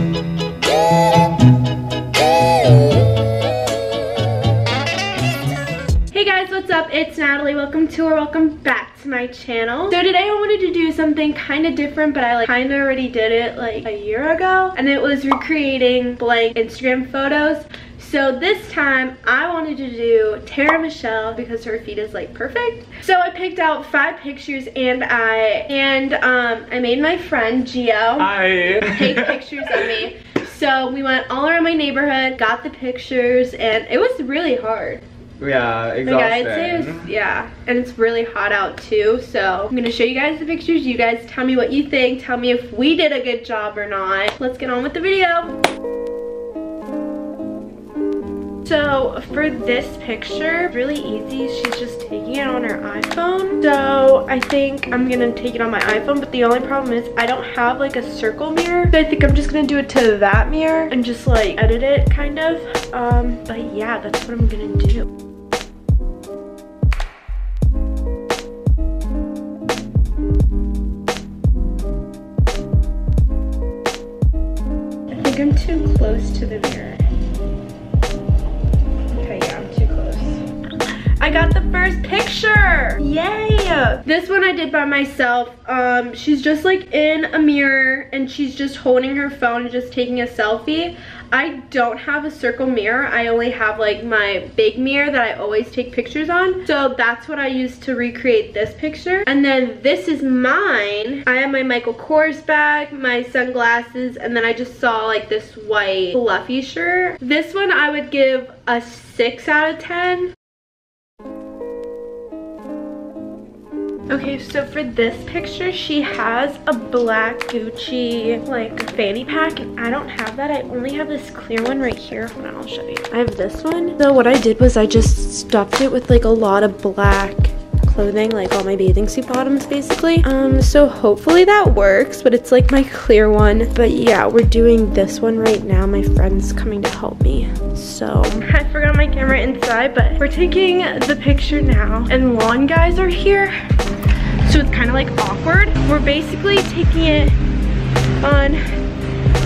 Hey guys, what's up? It's Natalie. Welcome to or welcome back to my channel. So today I wanted to do something kind of different, but I like kind of already did it like a year ago, and it was recreating blank Instagram photos. So this time I wanted to do Tara Michelle because her feet is like perfect. So I picked out 5 pictures and I made my friend Gio take pictures of me. So we went all around my neighborhood, got the pictures, and it was really hard. Yeah, exhausting. Like I'd say it was, yeah, and it's really hot out too, so I'm gonna show you guys the pictures. You guys tell me what you think. Tell me if we did a good job or not. Let's get on with the video. So for this picture, it's really easy. She's just taking it on her iPhone. So I think I'm gonna take it on my iPhone, but the only problem is I don't have like a circle mirror. So I think I'm just gonna do it to that mirror and just like edit it kind of. But yeah, that's what I'm gonna do. I think I'm too close to the mirror. I got the first picture! Yay! This one I did by myself. She's just like in a mirror and she's just holding her phone and just taking a selfie. I don't have a circle mirror. I only have like my big mirror that I always take pictures on. So that's what I used to recreate this picture. And then this is mine. I have my Michael Kors bag, my sunglasses, and then I just saw like this white fluffy shirt. This one I would give a 6 out of 10. Okay, so for this picture, she has a black Gucci, like, fanny pack, and I don't have that. I only have this clear one right here. Hold on, I'll show you. I have this one. So what I did was I just stuffed it with, like, a lot of black clothing, like all my bathing suit bottoms, basically. So hopefully that works, but it's, like, my clear one. But, yeah, we're doing this one right now. My friend's coming to help me, so. I forgot my camera inside, but we're taking the picture now, and lawn guys are here. So it's kind of like awkward. We're basically taking it on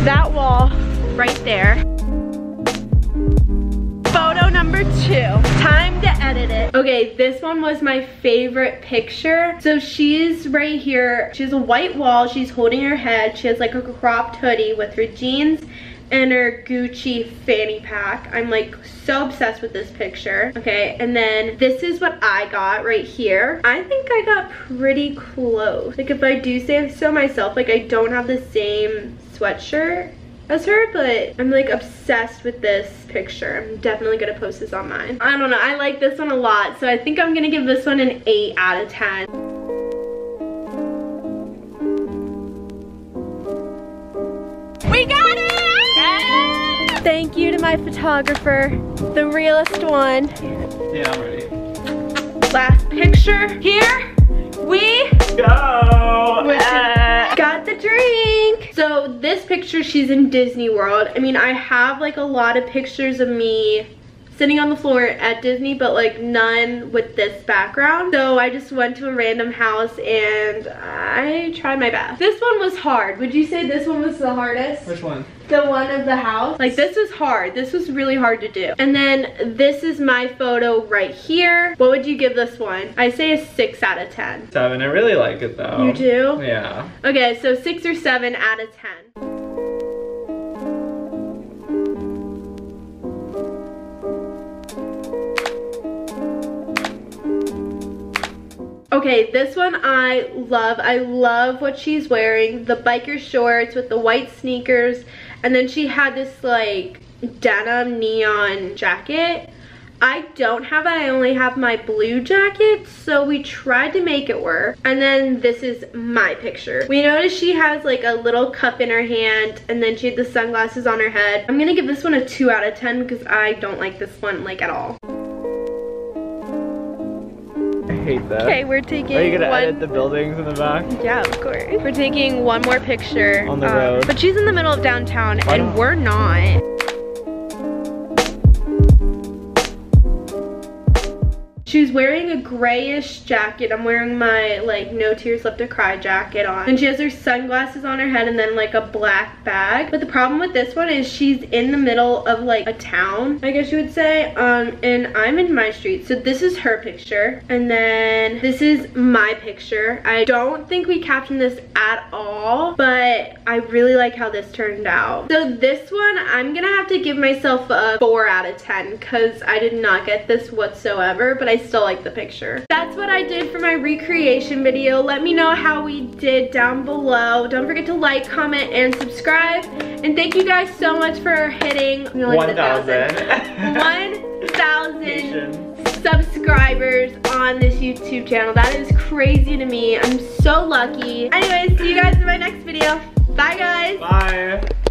that wall right there. Photo number 2, time to edit it. Okay, this one was my favorite picture. So she's right here. She has a white wall, she's holding her head. She has like a cropped hoodie with her jeans and her Gucci fanny pack. I'm like so obsessed with this picture. Okay, and then this is what I got right here. I think I got pretty close. Like if I do say so myself, like I don't have the same sweatshirt as her, but I'm like obsessed with this picture. I'm definitely gonna post this on mine. I don't know, I like this one a lot, so I think I'm gonna give this one an 8 out of 10. Thank you to my photographer, the realest one. Yeah, I'm ready. Last picture. Here we go. Got the drink. So this picture, she's in Disney World. I mean, I have like a lot of pictures of me sitting on the floor at Disney, but like none with this background. So I just went to a random house and I tried my best. This one was hard. Would you say this one was the hardest? Which one? The one of the house. Like this was hard. This was really hard to do. And then this is my photo right here. What would you give this one? I say a 6 out of 10. 7. I really like it though. You do? Yeah. Okay, so 6 or 7 out of 10. Okay, this one I love. I love what she's wearing. The biker shorts with the white sneakers. And then she had this like denim neon jacket. I don't have that. I only have my blue jacket. So we tried to make it work. And then this is my picture. We noticed she has like a little cup in her hand. And then she had the sunglasses on her head. I'm gonna give this one a 2 out of 10 because I don't like this one like at all. Hate that. Okay, we're taking. Are you gonna edit the buildings in the back? Yeah, of course. We're taking one more picture on the road, but she's in the middle of downtown, and we're not. She's wearing a grayish jacket. I'm wearing my like No Tears Left to Cry jacket on, and she has her sunglasses on her head and then like a black bag. But the problem with this one is she's in the middle of like a town, I guess you would say, and I'm in my street. So this is her picture, and then this is my picture. I don't think we captioned this at all, but I really like how this turned out. So this one, I'm gonna have to give myself a 4 out of 10 because I did not get this whatsoever, but I still like the picture. That's what I did for my recreation video. Let me know how we did down below. Don't forget to like, comment, and subscribe. And thank you guys so much for hitting 1,000 subscribers on this YouTube channel. That is crazy to me. I'm so lucky. Anyways, see you guys in my next video. Bye guys. Bye.